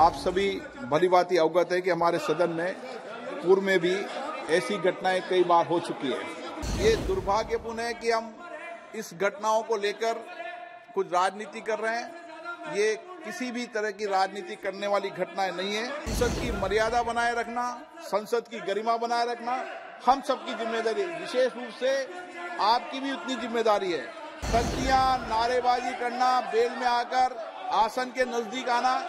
आप सभी भलीभांति अवगत है कि हमारे सदन में पूर्व में भी ऐसी घटनाएं कई बार हो चुकी है। ये दुर्भाग्यपूर्ण है कि हम इस घटनाओं को लेकर कुछ राजनीति कर रहे हैं। ये किसी भी तरह की राजनीति करने वाली घटनाएं नहीं है। संसद की मर्यादा बनाए रखना, संसद की गरिमा बनाए रखना हम सबकी जिम्मेदारी, विशेष रूप से आपकी भी उतनी जिम्मेदारी है। तख्तियां, नारेबाजी करना, बेल में आकर आसन के नजदीक आना,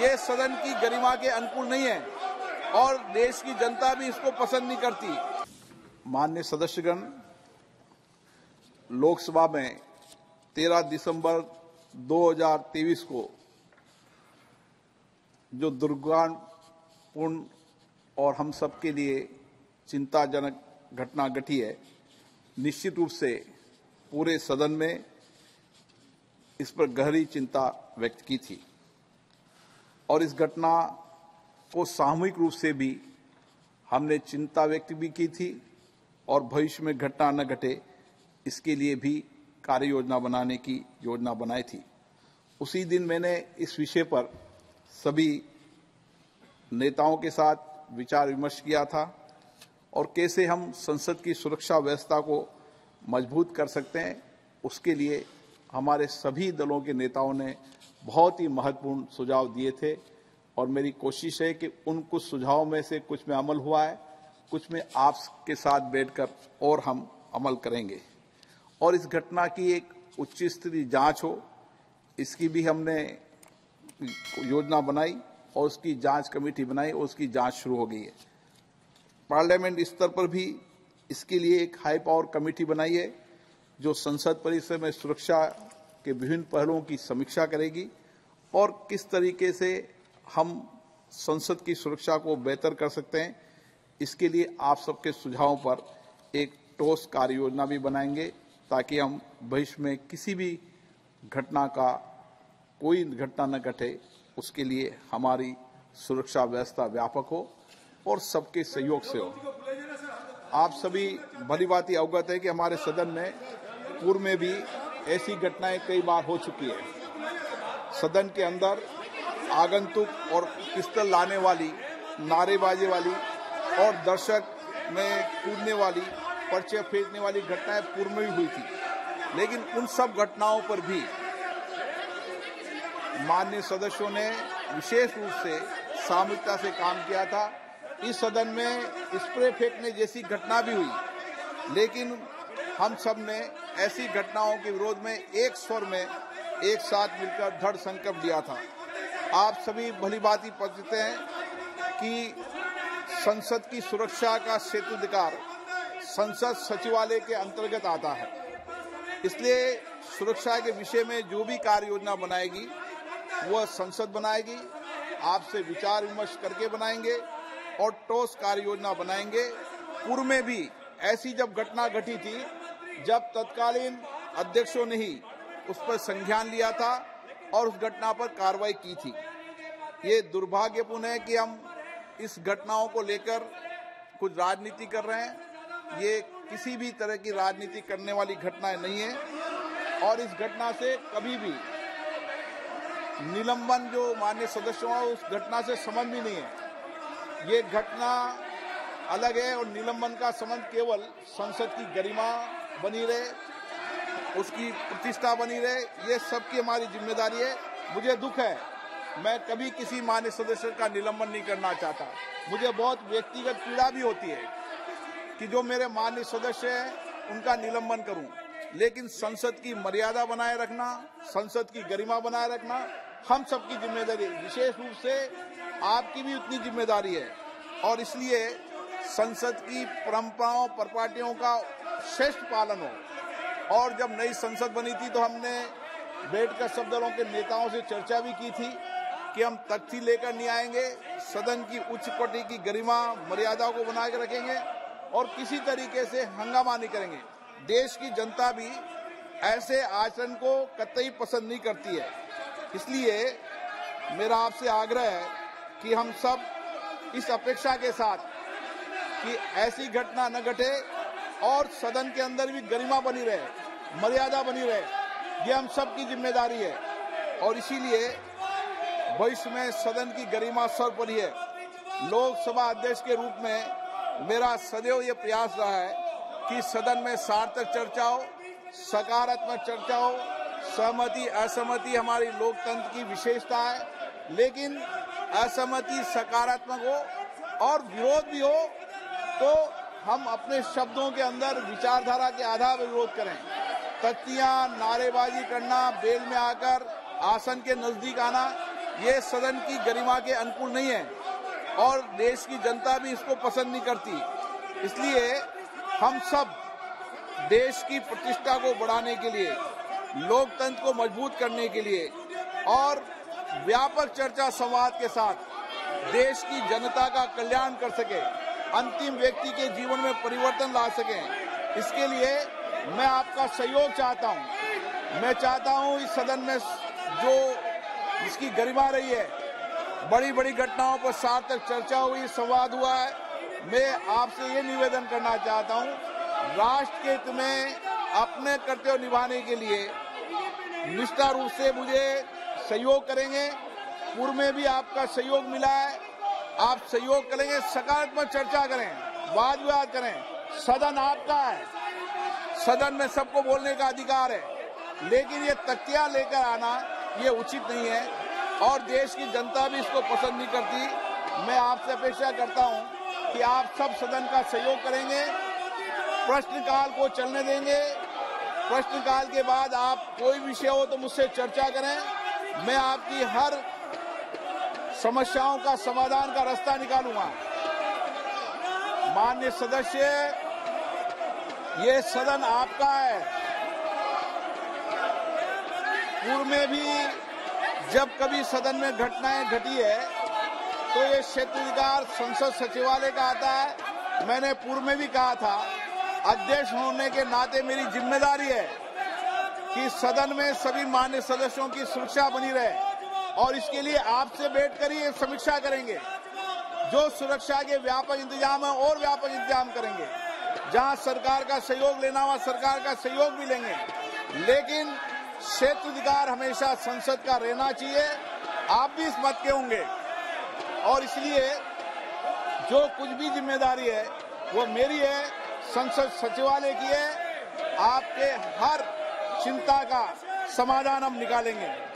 ये सदन की गरिमा के अनुकूल नहीं है और देश की जनता भी इसको पसंद नहीं करती। माननीय सदस्यगण, लोकसभा में 13 दिसंबर 2023 को जो दुर्भाग्यपूर्ण और हम सबके लिए चिंताजनक घटना घटी है, निश्चित रूप से पूरे सदन में इस पर गहरी चिंता व्यक्त की थी और इस घटना को सामूहिक रूप से भी हमने चिंता व्यक्त भी की थी और भविष्य में घटना न घटे इसके लिए भी कार्य योजना बनाने की योजना बनाई थी। उसी दिन मैंने इस विषय पर सभी नेताओं के साथ विचार विमर्श किया था और कैसे हम संसद की सुरक्षा व्यवस्था को मजबूत कर सकते हैं, उसके लिए हमारे सभी दलों के नेताओं ने बहुत ही महत्वपूर्ण सुझाव दिए थे और मेरी कोशिश है कि उन कुछ सुझावों में से कुछ में अमल हुआ है, कुछ में आपके साथ बैठकर और हम अमल करेंगे और इस घटना की एक उच्च स्तरीय जांच हो इसकी भी हमने योजना बनाई और उसकी जांच कमेटी बनाई और उसकी जांच शुरू हो गई है। पार्लियामेंट स्तर पर भी इसके लिए एक हाई पावर कमेटी बनाई है जो संसद परिसर में सुरक्षा के विभिन्न पहलुओं की समीक्षा करेगी और किस तरीके से हम संसद की सुरक्षा को बेहतर कर सकते हैं, इसके लिए आप सबके सुझावों पर एक ठोस कार्य योजना भी बनाएंगे ताकि हम भविष्य में किसी भी घटना का कोई घटना न घटे, उसके लिए हमारी सुरक्षा व्यवस्था व्यापक हो और सबके सहयोग से हो। आप सभी भलीभांति अवगत है कि हमारे सदन में पूर्व में भी ऐसी घटनाएं कई बार हो चुकी है। सदन के अंदर आगंतुक और पिस्टल लाने वाली, नारेबाजी वाली और दर्शक में कूदने वाली, पर्चे फेंकने वाली घटनाएं पूर्व में भी हुई थी, लेकिन उन सब घटनाओं पर भी माननीय सदस्यों ने विशेष रूप से सामूहिकता से काम किया था। इस सदन में स्प्रे फेंकने जैसी घटना भी हुई, लेकिन हम सब ने ऐसी घटनाओं के विरोध में एक स्वर में एक साथ मिलकर दृढ़ संकल्प लिया था। आप सभी भलीभांति परिचित हैं कि संसद की सुरक्षा का क्षेत्राधिकार संसद सचिवालय के अंतर्गत आता है, इसलिए सुरक्षा के विषय में जो भी कार्य योजना बनाएगी वह संसद बनाएगी, आपसे विचार विमर्श करके बनाएंगे और ठोस कार्य योजना बनाएंगे। पूर्व में भी ऐसी जब घटना घटी थी जब तत्कालीन अध्यक्षों ने ही उस पर संज्ञान लिया था और उस घटना पर कार्रवाई की थी। ये दुर्भाग्यपूर्ण है कि हम इस घटनाओं को लेकर कुछ राजनीति कर रहे हैं। ये किसी भी तरह की राजनीति करने वाली घटनाएं नहीं है और इस घटना से कभी भी निलंबन जो माननीय सदस्यों है उस घटना से संबंध भी नहीं है। ये घटना अलग है और निलंबन का संबंध केवल संसद की गरिमा बनी रहे, उसकी प्रतिष्ठा बनी रहे, ये सबकी हमारी जिम्मेदारी है। मुझे दुख है, मैं कभी किसी माननीय सदस्य का निलंबन नहीं करना चाहता। मुझे बहुत व्यक्तिगत पीड़ा भी होती है कि जो मेरे माननीय सदस्य हैं उनका निलंबन करूं, लेकिन संसद की मर्यादा बनाए रखना, संसद की गरिमा बनाए रखना हम सबकी जिम्मेदारी, विशेष रूप से आपकी भी उतनी जिम्मेदारी है और इसलिए संसद की परंपराओं, परपाटियों का श्रेष्ठ पालन हो। और जब नई संसद बनी थी तो हमने बैठकर सब दलों के नेताओं से चर्चा भी की थी कि हम तख्ती लेकर नहीं आएंगे, सदन की उच्च कोटि की गरिमा मर्यादा को बना के रखेंगे और किसी तरीके से हंगामा नहीं करेंगे। देश की जनता भी ऐसे आचरण को कतई पसंद नहीं करती है, इसलिए मेरा आपसे आग्रह है कि हम सब इस अपेक्षा के साथ कि ऐसी घटना न घटे और सदन के अंदर भी गरिमा बनी रहे, मर्यादा बनी रहे, ये हम सब की जिम्मेदारी है और इसीलिए भविष्य में सदन की गरिमा सर्वोपरि है। लोकसभा अध्यक्ष के रूप में मेरा सदैव ये प्रयास रहा है कि सदन में सार्थक चर्चा हो, सकारात्मक चर्चा हो। सहमति असहमति हमारी लोकतंत्र की विशेषता है, लेकिन असहमति सकारात्मक हो और विरोध भी हो तो हम अपने शब्दों के अंदर विचारधारा के आधार पर विरोध करें। तख्तियां नारेबाजी करना, बेल में आकर आसन के नजदीक आना, ये सदन की गरिमा के अनुकूल नहीं है और देश की जनता भी इसको पसंद नहीं करती। इसलिए हम सब देश की प्रतिष्ठा को बढ़ाने के लिए, लोकतंत्र को मजबूत करने के लिए और व्यापक चर्चा संवाद के साथ देश की जनता का कल्याण कर सके, अंतिम व्यक्ति के जीवन में परिवर्तन ला सके, इसके लिए मैं आपका सहयोग चाहता हूं। मैं चाहता हूं इस सदन में जो इसकी गरिमा रही है, बड़ी बड़ी घटनाओं पर सार्थक चर्चा हुई, संवाद हुआ है। मैं आपसे ये निवेदन करना चाहता हूं, राष्ट्र के हित में अपने कर्तव्य निभाने के लिए निष्ठा रूप से मुझे सहयोग करेंगे। पूर्व में भी आपका सहयोग मिला है, आप सहयोग करेंगे। सकारात्मक चर्चा करें, वाद विवाद करें। सदन आपका है, सदन में सबको बोलने का अधिकार है, लेकिन ये तख्तियां लेकर आना ये उचित नहीं है और देश की जनता भी इसको पसंद नहीं करती। मैं आपसे अपेक्षा करता हूं कि आप सब सदन का सहयोग करेंगे, प्रश्नकाल को चलने देंगे। प्रश्नकाल के बाद आप कोई विषय हो तो मुझसे चर्चा करें, मैं आपकी हर समस्याओं का समाधान का रास्ता निकालूंगा। माननीय सदस्य, ये सदन आपका है। पूर्व में भी जब कभी सदन में घटनाएं घटी है तो ये क्षेत्राधिकार संसद सचिवालय का आता है। मैंने पूर्व में भी कहा था, अध्यक्ष होने के नाते मेरी जिम्मेदारी है कि सदन में सभी मान्य सदस्यों की सुरक्षा बनी रहे और इसके लिए आपसे बैठकर ही समीक्षा करेंगे। जो सुरक्षा के व्यापक इंतजाम है और व्यापक इंतजाम करेंगे, जहां सरकार का सहयोग लेना हुआ सरकार का सहयोग भी लेंगे, लेकिन क्षेत्राधिकार हमेशा संसद का रहना चाहिए। आप भी इस मत के होंगे और इसलिए जो कुछ भी जिम्मेदारी है वो मेरी है, संसद सचिवालय की है। आपके हर चिंता का समाधान हम निकालेंगे।